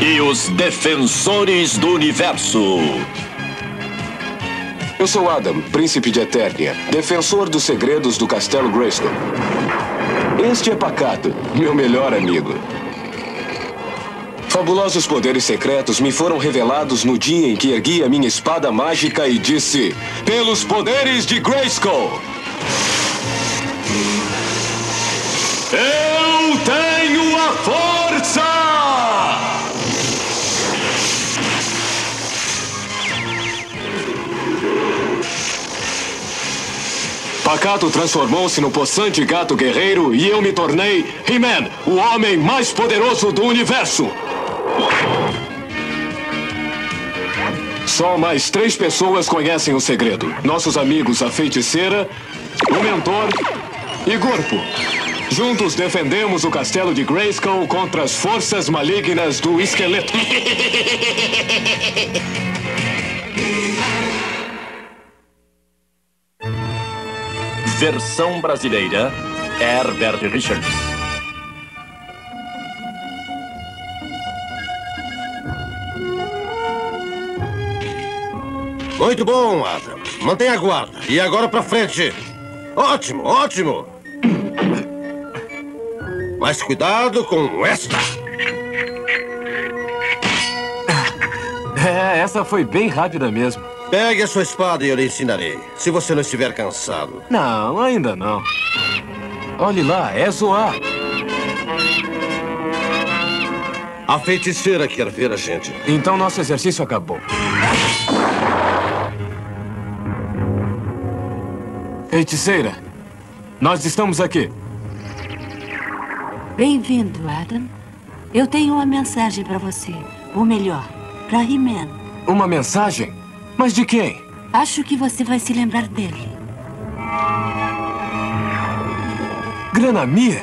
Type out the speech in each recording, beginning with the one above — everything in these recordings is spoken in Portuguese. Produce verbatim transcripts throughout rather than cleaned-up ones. e os Defensores do Universo. Eu sou Adam, príncipe de Eternia, defensor dos segredos do castelo Grayskull. Este é Pacato, meu melhor amigo. Fabulosos poderes secretos me foram revelados no dia em que ergui a minha espada mágica e disse: pelos poderes de Grayskull! Eu tenho a força! Pacato transformou-se no possante gato guerreiro e eu me tornei He-Man, o homem mais poderoso do universo. Só mais três pessoas conhecem o segredo. Nossos amigos a feiticeira, o mentor e Gorpo. Juntos defendemos o castelo de Grayskull contra as forças malignas do esqueleto. Versão brasileira, Herbert Richards. Muito bom, Adam. Mantenha a guarda. E agora pra frente. Ótimo, ótimo. Mas cuidado com esta. É, essa foi bem rápida mesmo. Pegue a sua espada e eu lhe ensinarei, se você não estiver cansado. Não, ainda não. Olhe lá, é zoar. A feiticeira quer ver a gente. Então nosso exercício acabou. Feiticeira, nós estamos aqui. Bem-vindo, Adam. Eu tenho uma mensagem para você. Ou melhor, para He-Man. Uma mensagem? Mas de quem? Acho que você vai se lembrar dele. Granamyr?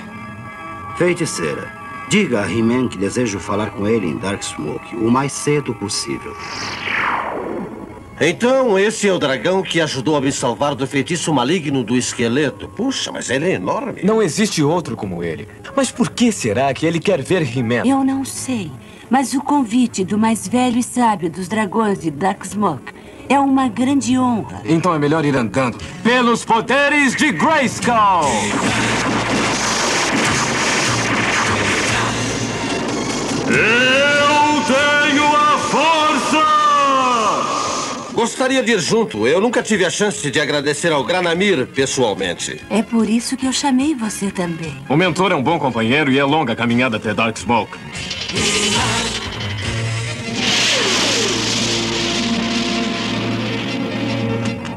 Feiticeira, diga a He-Man que desejo falar com ele em Dark Smoke o mais cedo possível. Então, esse é o dragão que ajudou a me salvar do feitiço maligno do esqueleto. Puxa, mas ele é enorme. Não existe outro como ele. Mas por que será que ele quer ver He-Man? Eu não sei, mas o convite do mais velho e sábio dos dragões de Dark Smoke é uma grande honra. Então é melhor ir andando. Pelos poderes de Grayskull! Eu tenho a força! Gostaria de ir junto. Eu nunca tive a chance de agradecer ao Granamyr pessoalmente. É por isso que eu chamei você também. O mentor é um bom companheiro e é longa a caminhada até Dark Smoke.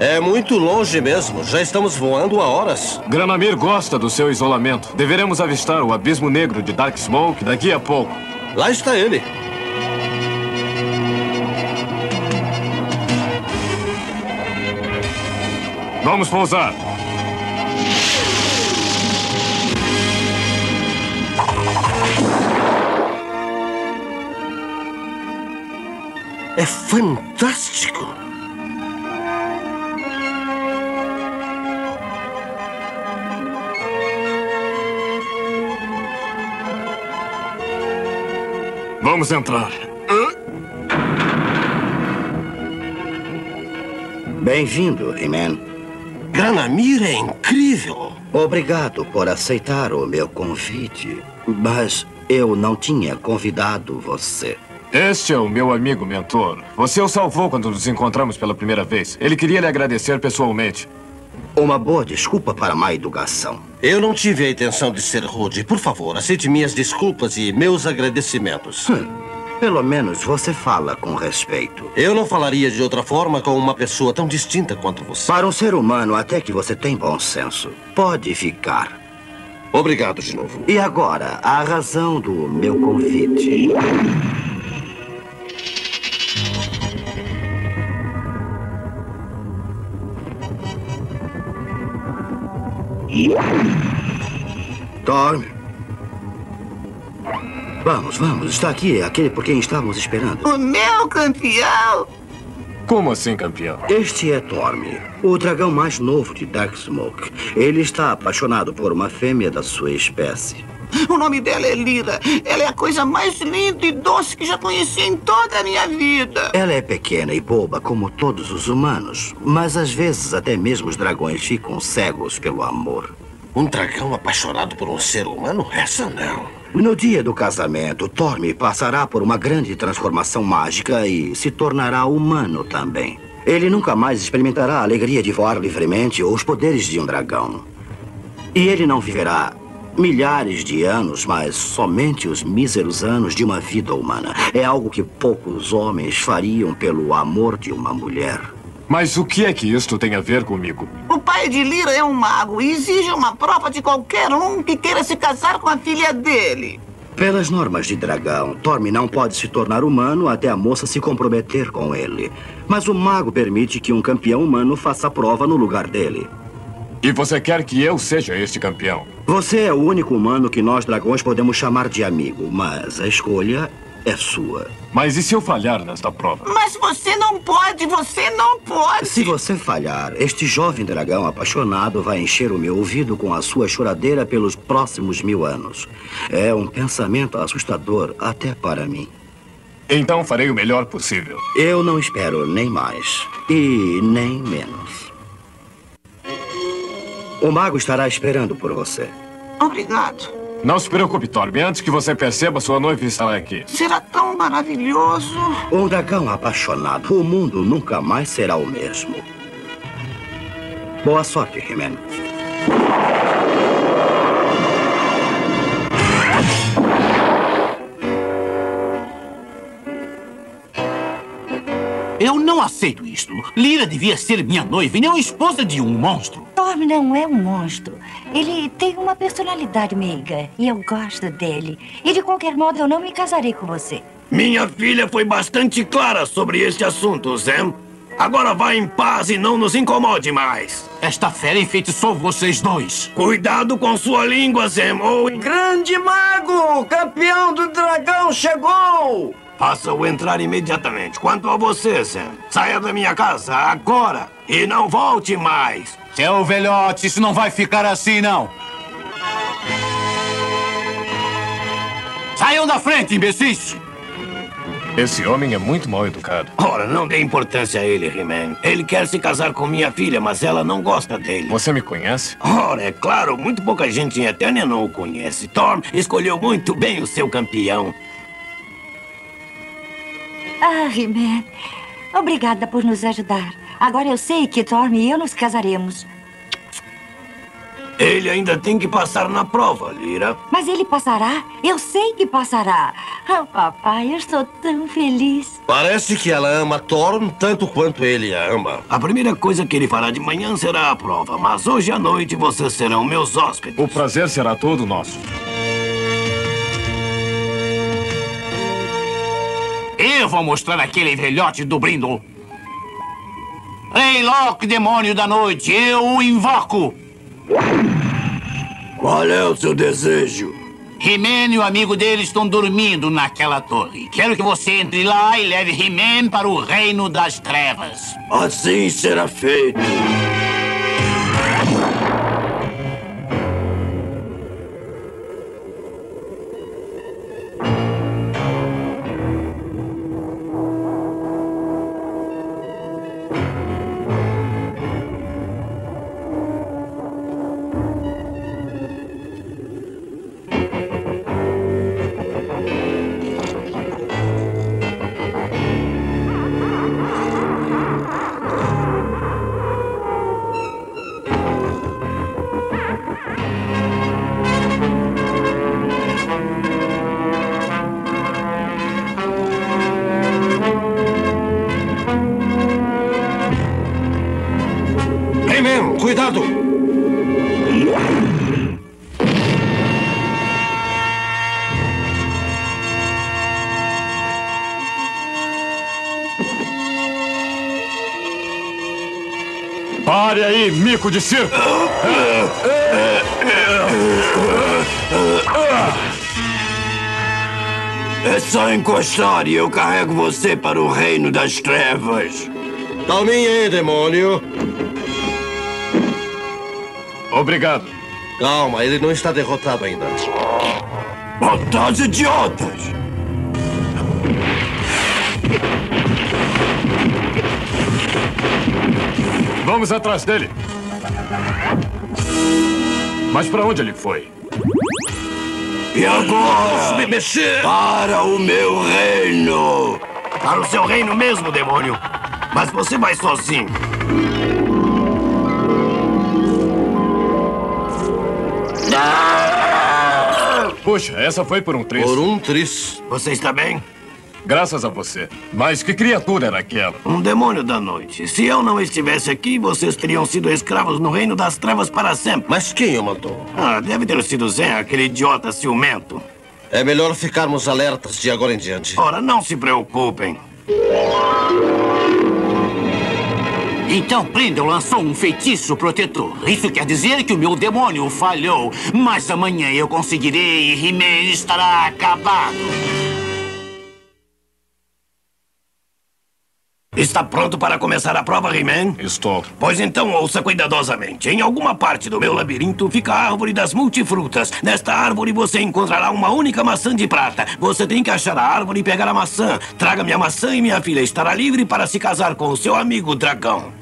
É muito longe mesmo. Já estamos voando há horas. Granamyr gosta do seu isolamento. Deveremos avistar o abismo negro de Dark Smoke daqui a pouco. Lá está ele. Vamos pousar. É fantástico. Vamos entrar. Bem-vindo, He-Man. Granamyr é incrível. Obrigado por aceitar o meu convite, mas eu não tinha convidado você. Este é o meu amigo mentor. Você o salvou quando nos encontramos pela primeira vez. Ele queria lhe agradecer pessoalmente. Uma boa desculpa para má educação. Eu não tive a intenção de ser rude. Por favor, aceite minhas desculpas e meus agradecimentos. Hum, pelo menos você fala com respeito. Eu não falaria de outra forma com uma pessoa tão distinta quanto você. Para um ser humano, até que você tem bom senso. Pode ficar. Obrigado de novo. E agora, a razão do meu convite. Torme. Vamos, vamos. Está aqui aquele por quem estávamos esperando. O meu campeão! Como assim, campeão? Este é Torme, o dragão mais novo de Dark Smoke. Ele está apaixonado por uma fêmea da sua espécie. O nome dela é Lyra. Ela é a coisa mais linda e doce que já conheci em toda a minha vida. Ela é pequena e boba, como todos os humanos. Mas às vezes até mesmo os dragões ficam cegos pelo amor. Um dragão apaixonado por um ser humano? Essa não. No dia do casamento, Torme passará por uma grande transformação mágica e se tornará humano também. Ele nunca mais experimentará a alegria de voar livremente ou os poderes de um dragão. E ele não viverá milhares de anos, mas somente os míseros anos de uma vida humana. É algo que poucos homens fariam pelo amor de uma mulher. Mas o que é que isto tem a ver comigo? O pai de Lyra é um mago e exige uma prova de qualquer um que queira se casar com a filha dele. Pelas normas de dragão, Torme não pode se tornar humano até a moça se comprometer com ele. Mas o mago permite que um campeão humano faça a prova no lugar dele. E você quer que eu seja este campeão? Você é o único humano que nós dragões podemos chamar de amigo, mas a escolha é sua. Mas e se eu falhar nesta prova? Mas você não pode, você não pode! Se você falhar, este jovem dragão apaixonado vai encher o meu ouvido com a sua choradeira pelos próximos mil anos. É um pensamento assustador até para mim. Então farei o melhor possível. Eu não espero nem mais e nem menos. O mago estará esperando por você. Obrigado. Não se preocupe, Torme. Antes que você perceba, sua noiva estará aqui. Será tão maravilhoso. Um dragão apaixonado. O mundo nunca mais será o mesmo. Boa sorte, He-Man. Eu não aceito isto. Lyra devia ser minha noiva e não esposa de um monstro. Torme não é um monstro. Ele tem uma personalidade meiga e eu gosto dele. E de qualquer modo eu não me casarei com você. Minha filha foi bastante clara sobre este assunto, Zem. Agora vá em paz e não nos incomode mais. Esta fera enfeitiçou vocês dois. Cuidado com sua língua, Zem, ou... Grande mago! Campeão do dragão chegou! Faça-o entrar imediatamente. Quanto a você, Zem, saia da minha casa agora e não volte mais. Seu velhote, isso não vai ficar assim, não. Saiam da frente, imbecis! Esse homem é muito mal educado. Ora, não dê importância a ele, He-Man. Ele quer se casar com minha filha, mas ela não gosta dele. Você me conhece? Ora, é claro, muito pouca gente em Eternia não o conhece. Torme escolheu muito bem o seu campeão. Ah, He-Man, obrigada por nos ajudar. Agora eu sei que Torme e eu nos casaremos. Ele ainda tem que passar na prova, Lyra. Mas ele passará? Eu sei que passará. Ah, oh, papai, eu estou tão feliz. Parece que ela ama Torme tanto quanto ele a ama. A primeira coisa que ele fará de manhã será a prova, mas hoje à noite vocês serão meus hóspedes. O prazer será todo nosso. Eu vou mostrar aquele velhote do Brindle. Ei, Locke, demônio da noite, eu o invoco. Qual é o seu desejo? He-Man e o amigo dele estão dormindo naquela torre. Quero que você entre lá e leve He-Man para o reino das trevas. Assim será feito. Cuidado! Pare aí, mico de circo! É só encostar e eu carrego você para o reino das trevas. Calminha aí, demônio. Obrigado. Calma, ele não está derrotado ainda. Batalha de idiotas! Vamos atrás dele. Mas para onde ele foi? E agora? Me mexer! Para o meu reino! Para o seu reino mesmo, demônio! Mas você vai sozinho! Puxa, essa foi por um tris. Por um tris. Você está bem? Graças a você. Mas que criatura era aquela? Um demônio da noite. Se eu não estivesse aqui, vocês teriam sido escravos no reino das trevas para sempre. Mas quem o matou? Ah, deve ter sido Zem, aquele idiota ciumento. É melhor ficarmos alertas de agora em diante. Ora, não se preocupem. Então Brindle lançou um feitiço protetor. Isso quer dizer que o meu demônio falhou. Mas amanhã eu conseguirei e He-Man estará acabado. Está pronto para começar a prova, He-Man? Estou. Pois então, ouça cuidadosamente. Em alguma parte do meu labirinto fica a árvore das multifrutas. Nesta árvore você encontrará uma única maçã de prata. Você tem que achar a árvore e pegar a maçã. Traga minha maçã e minha filha estará livre para se casar com o seu amigo dragão.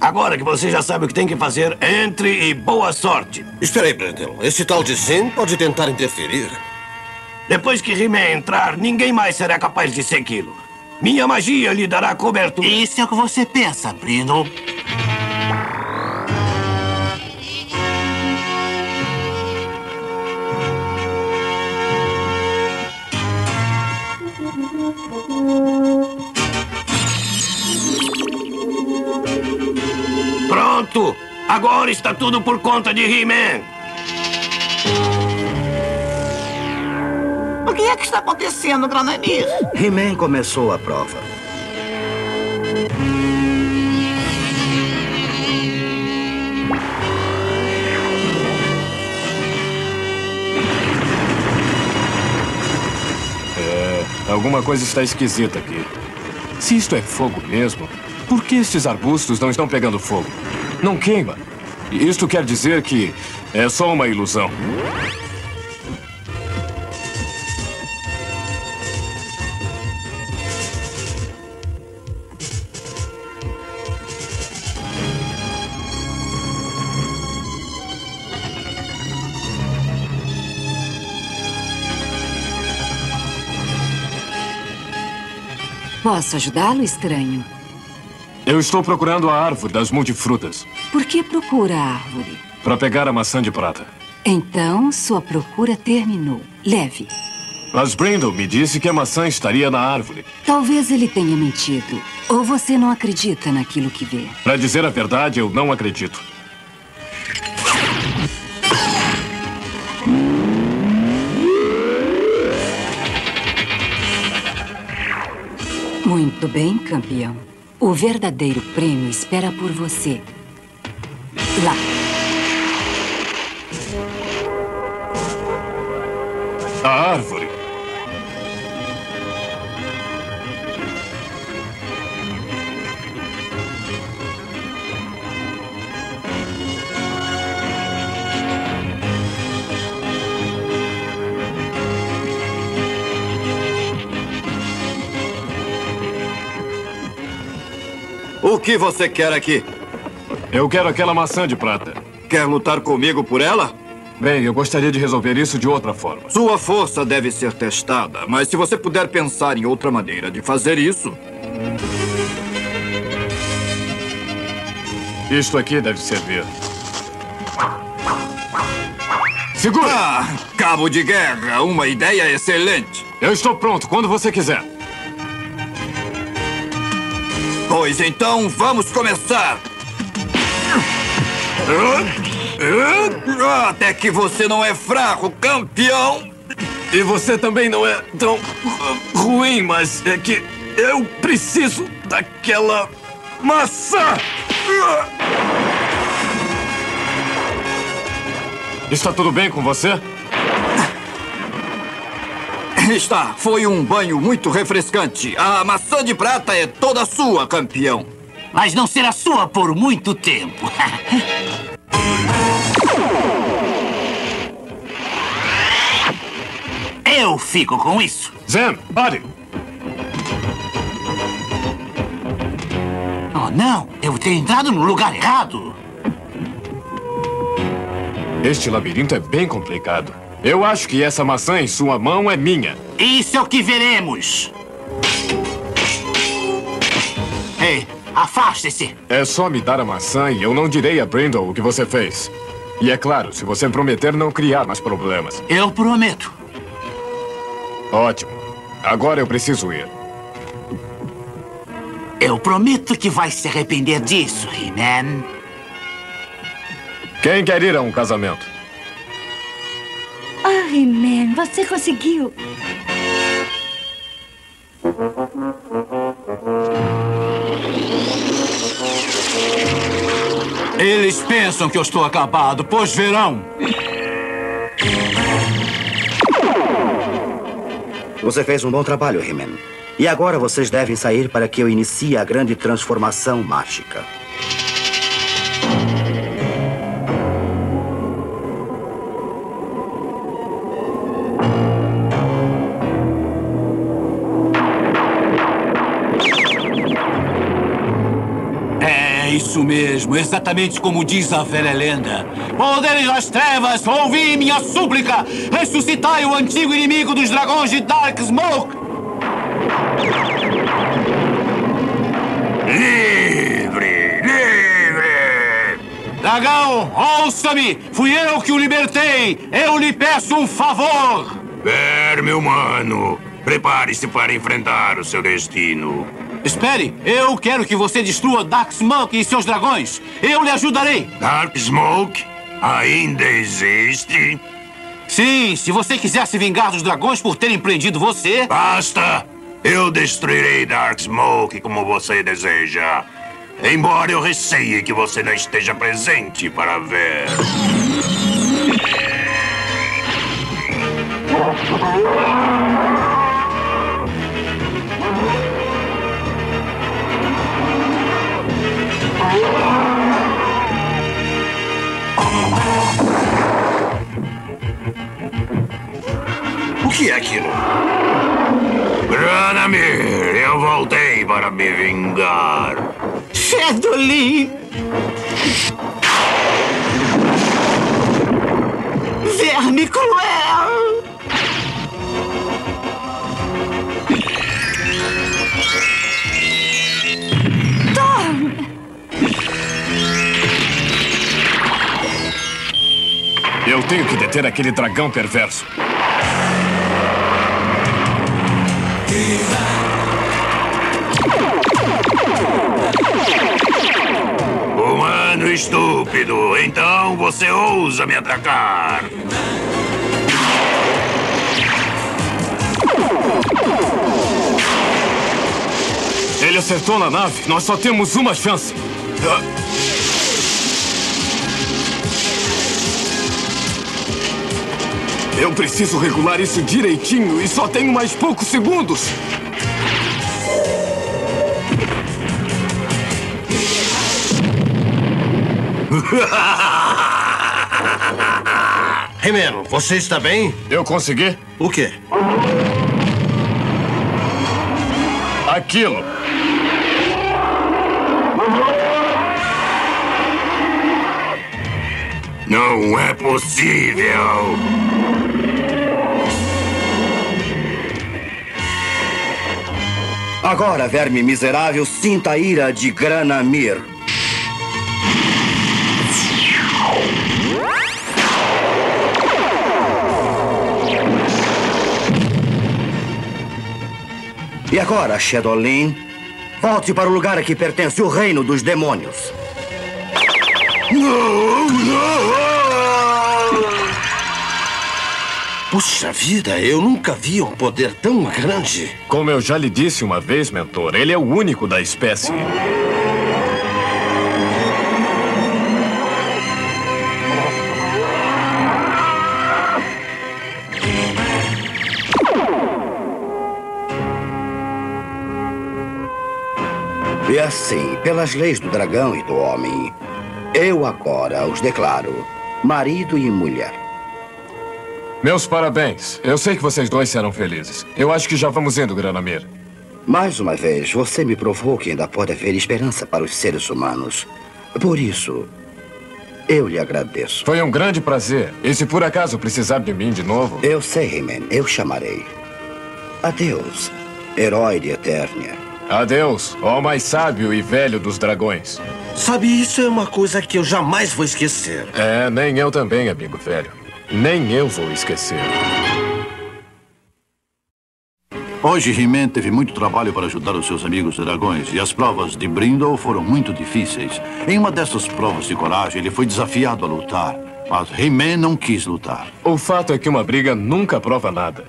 Agora que você já sabe o que tem que fazer, entre e boa sorte. Espera aí, Brindle. Esse tal de Zem pode tentar interferir. Depois que He-Man entrar, ninguém mais será capaz de segui-lo. Minha magia lhe dará cobertura. Isso é o que você pensa, Brindle. Pronto! Agora está tudo por conta de He-Man. O que é que está acontecendo, Branamir? He-Man começou a prova. É, alguma coisa está esquisita aqui. Se isto é fogo mesmo, por que estes arbustos não estão pegando fogo? Não queima. Isto quer dizer que é só uma ilusão. Posso ajudá-lo, estranho? Eu estou procurando a árvore das multifrutas. Por que procura a árvore? Para pegar a maçã de prata. Então, sua procura terminou. Leve. Mas Brindle me disse que a maçã estaria na árvore. Talvez ele tenha mentido. Ou você não acredita naquilo que vê. Para dizer a verdade, eu não acredito. Muito bem, campeão. O verdadeiro prêmio espera por você. Lá. A árvore. O que você quer aqui? Eu quero aquela maçã de prata. Quer lutar comigo por ela? Bem, eu gostaria de resolver isso de outra forma. Sua força deve ser testada, mas se você puder pensar em outra maneira de fazer isso... Isto aqui deve servir. Segura! Ah, cabo de guerra, uma ideia excelente. Eu estou pronto, quando você quiser. Pois então, vamos começar! Até que você não é fraco, campeão! E você também não é tão ruim, mas é que eu preciso daquela maçã! Está tudo bem com você? Está. Foi um banho muito refrescante. A maçã de prata é toda sua, campeão. Mas não será sua por muito tempo. fico com isso. Zem, pare! Oh, não! Eu tenho entrado no lugar errado! Este labirinto é bem complicado. Eu acho que essa maçã em sua mão é minha. Isso é o que veremos! Ei, afaste-se! É só me dar a maçã e eu não direi a Brindle o que você fez. E é claro, se você prometer não criar mais problemas. Eu prometo. Ótimo. Agora eu preciso ir. Eu prometo que vai se arrepender disso, He-Man. Quem quer ir a um casamento? Ah, oh, He-Man, você conseguiu. Eles pensam que eu estou acabado, pois verão. Você fez um bom trabalho, He-Man. E agora vocês devem sair para que eu inicie a grande transformação mágica. Isso mesmo, exatamente como diz a velha lenda. Poderes das trevas, ouvi minha súplica! Ressuscitai o antigo inimigo dos dragões de Dark Smoke! Livre! Livre! Dragão, ouça-me! Fui eu que o libertei! Eu lhe peço um favor! Verme humano, prepare-se para enfrentar o seu destino. Espere, eu quero que você destrua Dark Smoke e seus dragões. Eu lhe ajudarei. Dark Smoke ainda existe? Sim, se você quiser se vingar dos dragões por terem prendido você... Basta! Eu destruirei Dark Smoke como você deseja. Embora eu receie que você não esteja presente para ver. O que é aquilo? Branamir, eu voltei para me vingar. Shadow Lin! Verme cruel! Torme! Eu tenho que deter aquele dragão perverso. Humano estúpido, então você ousa me atacar? Ele acertou na nave. Nós só temos uma chance. Eu preciso regular isso direitinho e só tenho mais poucos segundos. He-Man, você está bem? Eu consegui. O quê? Aquilo. Não é possível. Agora, verme miserável, sinta a ira de Granamyr. E agora, Shadow Lin, volte para o lugar a que pertence o reino dos demônios. Não, não! Puxa vida, eu nunca vi um poder tão grande. Como eu já lhe disse uma vez, mentor, ele é o único da espécie. E assim, pelas leis do dragão e do homem, eu agora os declaro marido e mulher. Meus parabéns. Eu sei que vocês dois serão felizes. Eu acho que já vamos indo, Granamyr. Mais uma vez, você me provou que ainda pode haver esperança para os seres humanos. Por isso, eu lhe agradeço. Foi um grande prazer. E se por acaso precisar de mim de novo... Eu sei, He-Man. Eu chamarei. Adeus, herói de Eternia. Adeus, ó mais sábio e velho dos dragões. Sabe, isso é uma coisa que eu jamais vou esquecer. É, nem eu também, amigo velho. Nem eu vou esquecer. Hoje, He-Man teve muito trabalho para ajudar os seus amigos dragões, e as provas de Brindle foram muito difíceis. Em uma dessas provas de coragem, ele foi desafiado a lutar, mas He-Man não quis lutar. O fato é que uma briga nunca prova nada.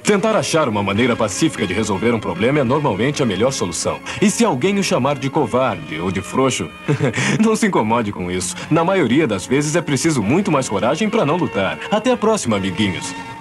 Tentar achar uma maneira pacífica de resolver um problema é normalmente a melhor solução. E se alguém o chamar de covarde ou de frouxo, não se incomode com isso. Na maioria das vezes é preciso muito mais coragem para não lutar. Até a próxima, amiguinhos.